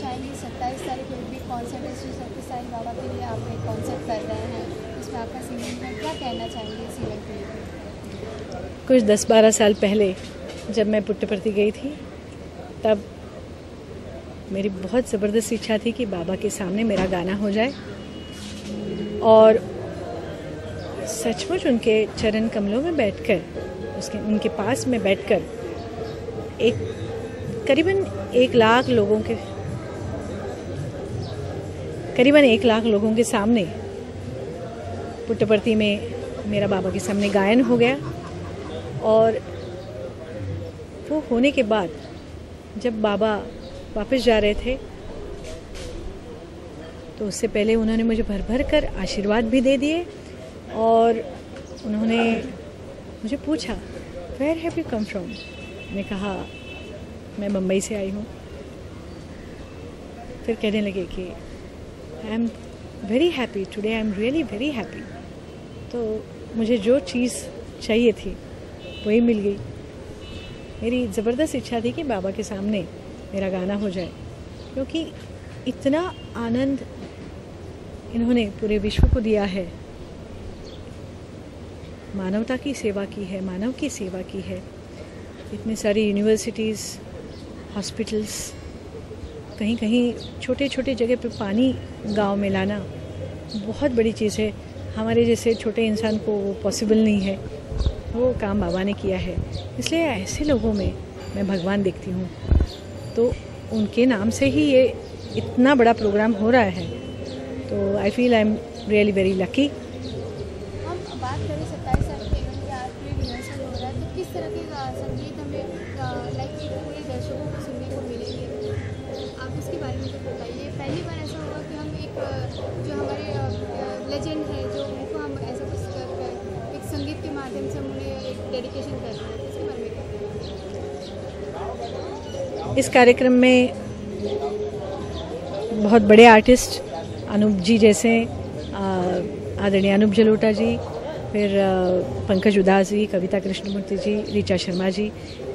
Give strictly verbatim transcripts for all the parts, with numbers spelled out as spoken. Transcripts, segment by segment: चाहेंगे सत्ताईस तारीख को भी कॉन्सर्ट है श्री सत्य साईं बाबा के लिए आप एक कॉन्सर्ट कर रहे हैं, उसमें आपका सिंगिंग में क्या कहना चाहेंगे इस इवेंट के लिए? कुछ दस बारह साल पहले जब मैं पुट्टपर्ती गई थी तब मेरी बहुत ज़बरदस्त इच्छा थी कि बाबा के सामने मेरा गाना हो जाए और सचमुच उनके चरण कमलों में बैठकर उसके उनके पास में बैठकर एक करीबन एक लाख लोगों के करीबन एक लाख लोगों के सामने पुट्टपर्ती में मेरा बाबा के सामने गायन हो गया। और वो होने के बाद जब बाबा वापस जा रहे थे तो उससे पहले उन्होंने मुझे भर भर कर आशीर्वाद भी दे दिए और उन्होंने मुझे पूछा where have you come from. मैंने कहा मैं मुंबई से आई हूँ। फिर कहने लगे कि I am very happy today, I am really very happy. तो मुझे जो चीज़ चाहिए थी वही मिल गई। मेरी ज़बरदस्त इच्छा थी कि बाबा के सामने मेरा गाना हो जाए क्योंकि इतना आनंद इन्होंने पूरे विश्व को दिया है, मानवता की सेवा की है, मानव की सेवा की है। इतनी सारी यूनिवर्सिटीज़, हॉस्पिटल्स, कहीं कहीं छोटे छोटे जगह पे पानी गांव में लाना बहुत बड़ी चीज़ है। हमारे जैसे छोटे इंसान को वो पॉसिबल नहीं है, वो काम बाबा ने किया है। इसलिए ऐसे लोगों में मैं भगवान देखती हूँ। तो उनके नाम से ही ये इतना बड़ा प्रोग्राम हो रहा है, तो I feel I am really very lucky. बात करें सत्ताईस साल के इवेंट के आज पूरे रिहर्सल हो रहा है, तो किस तरह के संगीत हमें लाइक पूरे दर्शकों को सुनने को मिलेंगे, आप इसके बारे में तो बताइए। पहली बार ऐसा हुआ कि हम एक जो हमारे लेजेंड है जो उनको हम ऐसा कुछ एक संगीत के माध्यम से उन्हें एक डेडिकेशन कर रहे हैं, इसके बारे में? इस कार्यक्रम में बहुत बड़े आर्टिस्ट अनूप जी जैसे आदरणीय अनूप जलोटा जी, फिर पंकज उधास जी, कविता कृष्णमूर्ति जी, ऋचा शर्मा जी,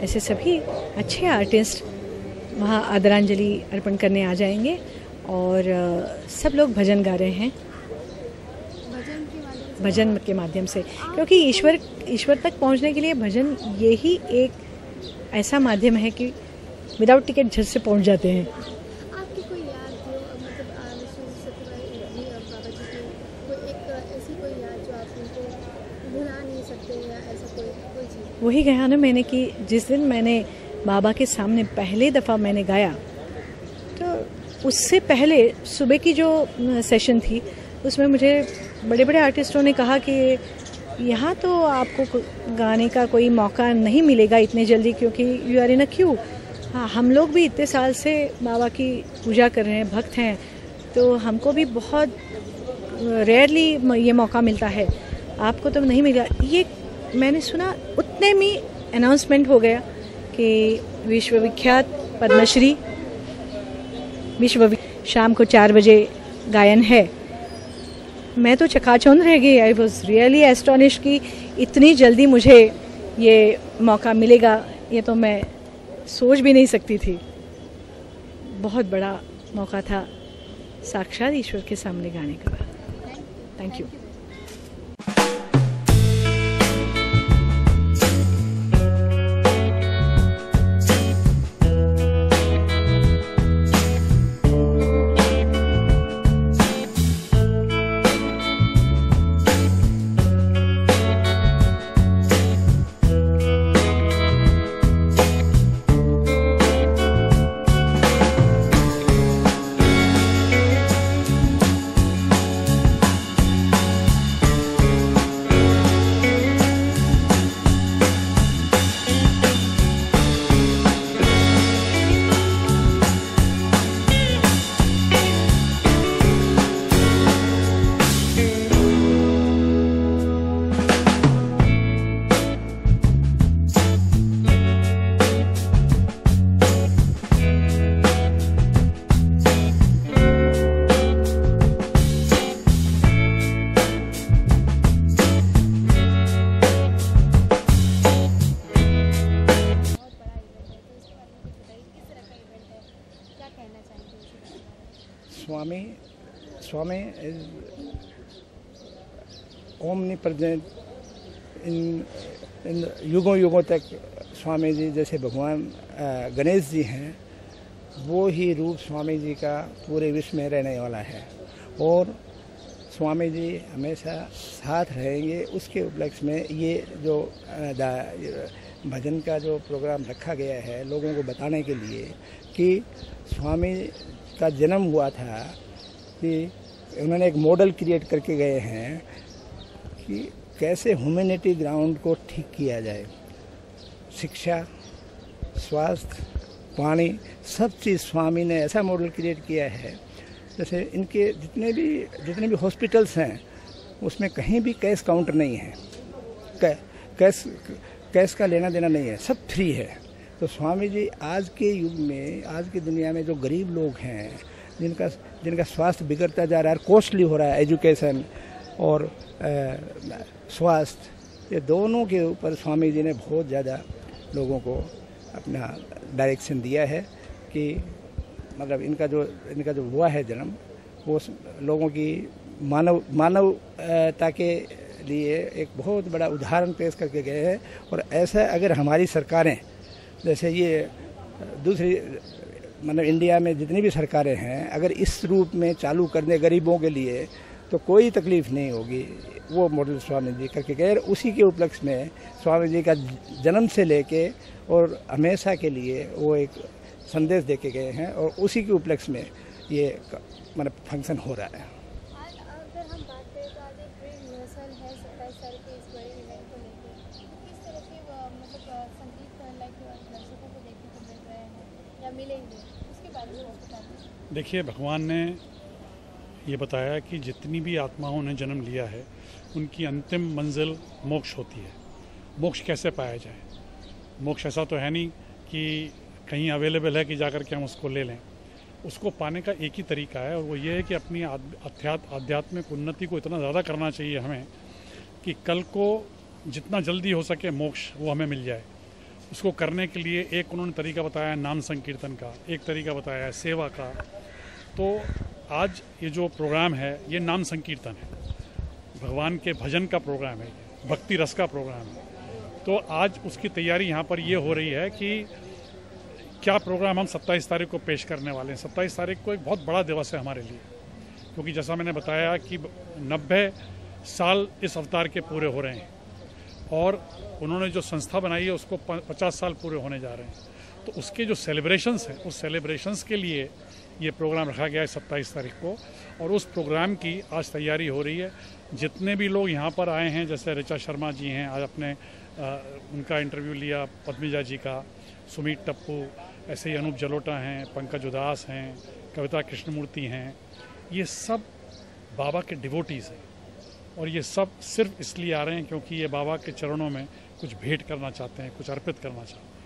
ऐसे सभी अच्छे आर्टिस्ट वहाँ आदरांजलि अर्पण करने आ जाएंगे। और सब लोग भजन गा रहे हैं भजन के माध्यम से, क्योंकि ईश्वर ईश्वर तक पहुँचने के लिए भजन यही एक ऐसा माध्यम है कि विदाउट टिकट झट से पहुँच जाते हैं। वही कहा ना मैंने कि जिस दिन मैंने बाबा के सामने पहले दफ़ा मैंने गाया तो उससे पहले सुबह की जो सेशन थी उसमें मुझे बड़े बड़े आर्टिस्टों ने कहा कि यहाँ तो आपको गाने का कोई मौका नहीं मिलेगा इतने जल्दी, क्योंकि you are in a queue. हाँ, हम लोग भी इतने साल से बाबा की पूजा कर रहे हैं, भक्त हैं, तो हमको भी बहुत रेयरली ये मौका मिलता है, आपको तो नहीं मिला। ये मैंने सुना, उतने में अनाउंसमेंट हो गया कि विश्वविख्यात पद्मश्री विश्व शाम को चार बजे गायन है। मैं तो चकाचौंध रह गई। आई वॉज रियली एस्टोनिश कि इतनी जल्दी मुझे ये मौका मिलेगा, ये तो मैं सोच भी नहीं सकती थी। बहुत बड़ा मौका था साक्षात ईश्वर के सामने गाने का। Thank you. स्वामी स्वामी is omnipresent in in युगों युगों तक स्वामी जी जैसे भगवान गणेश जी हैं, वो ही रूप स्वामी जी का पूरे विश्व में रहने वाला है और स्वामी जी हमेशा साथ रहेंगे। उसके उपलक्ष्य में ये जो भजन का जो प्रोग्राम रखा गया है लोगों को बताने के लिए कि स्वामी का जन्म हुआ था, कि उन्होंने एक मॉडल क्रिएट करके गए हैं कि कैसे ह्यूमैनिटी ग्राउंड को ठीक किया जाए। शिक्षा, स्वास्थ्य, पानी, सब चीज़ स्वामी ने ऐसा मॉडल क्रिएट किया है। जैसे इनके जितने भी जितने भी हॉस्पिटल्स हैं उसमें कहीं भी कैश काउंटर नहीं है, कै, कैश कैश का लेना देना नहीं है, सब फ्री है। तो स्वामी जी आज के युग में, आज की दुनिया में जो गरीब लोग हैं, जिनका जिनका स्वास्थ्य बिगड़ता जा रहा है, कॉस्टली हो रहा है, एजुकेशन और स्वास्थ्य, ये दोनों के ऊपर स्वामी जी ने बहुत ज़्यादा लोगों को अपना डायरेक्शन दिया है कि मतलब इनका जो इनका जो हुआ है जन्म, वो लोगों की मानव मानवता के लिए एक बहुत बड़ा उदाहरण पेश करके गए हैं। और ऐसा अगर हमारी सरकारें, जैसे ये दूसरी मतलब इंडिया में जितनी भी सरकारें हैं, अगर इस रूप में चालू कर दें गरीबों के लिए, तो कोई तकलीफ़ नहीं होगी। वो मॉडल स्वामी जी करके गए और उसी के उपलक्ष्य में स्वामी जी का जन्म से लेके और हमेशा के लिए वो एक संदेश देके गए हैं और उसी के उपलक्ष्य में ये मतलब फंक्शन हो रहा है। देखिए, भगवान ने ये बताया कि जितनी भी आत्माओं ने जन्म लिया है उनकी अंतिम मंजिल मोक्ष होती है। मोक्ष कैसे पाया जाए? मोक्ष ऐसा तो है नहीं कि कहीं अवेलेबल है कि जाकर के हम उसको ले लें। उसको पाने का एक ही तरीका है और वो ये है कि अपनी आध्यात्म आध्यात्मिक उन्नति को इतना ज़्यादा करना चाहिए हमें कि कल को जितना जल्दी हो सके मोक्ष वो हमें मिल जाए। उसको करने के लिए एक उन्होंने तरीका बताया है नाम संकीर्तन का, एक तरीका बताया है सेवा का। तो आज ये जो प्रोग्राम है ये नाम संकीर्तन है, भगवान के भजन का प्रोग्राम है, भक्ति रस का प्रोग्राम है। तो आज उसकी तैयारी यहाँ पर ये हो रही है कि क्या प्रोग्राम हम सत्ताईस तारीख को पेश करने वाले हैं। सत्ताईस तारीख को एक बहुत बड़ा दिवस है हमारे लिए, क्योंकि जैसा मैंने बताया कि नब्बे साल इस अवतार के पूरे हो रहे हैं और उन्होंने जो संस्था बनाई है उसको पचास साल पूरे होने जा रहे हैं। तो उसके जो सेलिब्रेशंस हैं, उस सेलिब्रेशंस के लिए ये प्रोग्राम रखा गया है सत्ताईस तारीख को और उस प्रोग्राम की आज तैयारी हो रही है। जितने भी लोग यहाँ पर आए हैं, जैसे ऋचा शर्मा जी हैं, आज अपने आ, उनका इंटरव्यू लिया, पद्मजा जी का, सुमित टप्पू, ऐसे ही अनूप जलोटा हैं, पंकज उधास हैं, कविता कृष्णमूर्ति हैं, ये सब बाबा के डिवोटीज़ हैं और ये सब सिर्फ इसलिए आ रहे हैं क्योंकि ये बाबा के चरणों में कुछ भेंट करना चाहते हैं, कुछ अर्पित करना चाहते हैं।